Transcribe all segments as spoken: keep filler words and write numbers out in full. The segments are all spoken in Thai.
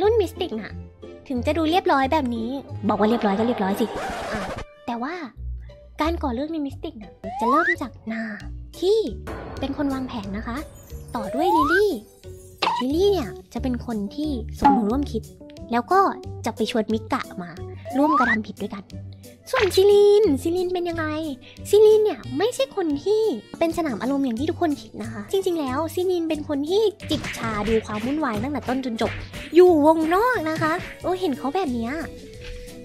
รุ่นมิสติกน่ะถึงจะดูเรียบร้อยแบบนี้บอกว่าเรียบร้อยก็เรียบร้อยสิแต่ว่าการก่อเรื่องในมิสติกน่ะจะเริ่มจากนาที่เป็นคนวางแผนนะคะต่อด้วยลิลี่ลิลี่เนี่ยจะเป็นคนที่สมรู้ร่วมคิดแล้วก็จะไปชวนมิกะมาร่วมกระทำผิดด้วยกันส่วนซิลินซิลินเป็นยังไงซิลินเนี่ยไม่ใช่คนที่เป็นสนามอารมณ์อย่างที่ทุกคนคิดนะคะจริงๆแล้วซิลินเป็นคนที่จิบชาดูความวุ่นวายตั้งแต่ต้นจนจบอยู่วงนอกนะคะโอ้เห็นเขาแบบเนี้ย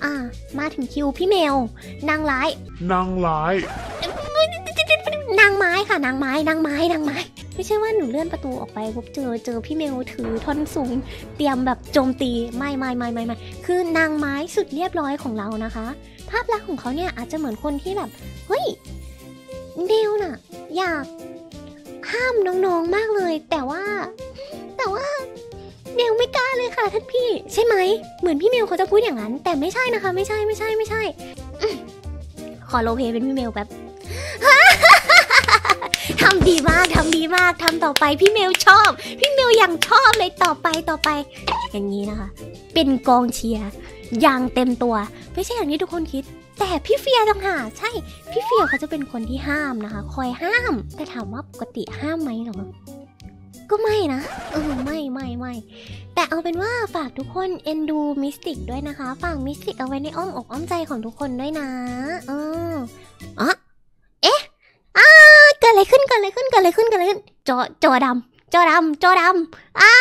อ่ามาถึงคิวพี่เมลนางร้ายนางร้ายนางไม้ค่ะนางไม้นางไม้นางไม้ไม่ใช่ว่าหนูเลื่อนประตูออกไปพบเจอเจอพี่เมลถือท่อนสูงเตรียมแบบโจมตีไม่ไม่ไม่ไม่ไม่คือนางไม้สุดเรียบร้อยของเรานะคะภาพลักษณ์ของเขาเนี่ยอาจจะเหมือนคนที่แบบเฮ้ยเดวน่ะอยากห้ามน้องๆมากเลยแต่ว่าแต่ว่าเดวไม่กล้าเลยค่ะท่านพี่ใช่ไหมเหมือนพี่เมลเขาจะพูดอย่างนั้นแต่ไม่ใช่นะคะไม่ใช่ไม่ใช่ไม่ใช่ขอโลเพเป็นพี่เมลแบบทำดีมากทำดีมากทำต่อไปพี่เมลชอบพี่เมลยังชอบเลยต่อไปต่อไปอย่างนี้นะคะเป็นกองเชียร์อย่างเต็มตัวไม่ใช่อย่างที่ทุกคนคิดแต่พี่เฟียต่างหากใช่พี่เฟียเขาจะเป็นคนที่ห้ามนะคะคอยห้ามแต่ถามว่าปกติห้ามไหมหรอก็ไม่นะเออไม่ไม่ไม่แต่เอาเป็นว่าฝากทุกคนเอ็นดูมิสติกด้วยนะคะฝากมิสติกเอาไว้ในอ้อมอกอ้อมใจของทุกคนด้วยนะเอออ๋อเอ๊ะอ้าเกิดอะไรขึ้นเกิดอะไรขึ้นเกิดอะไรขึ้นเกิดอะไรขึ้นจอจอดำจอดำจอดำอ้า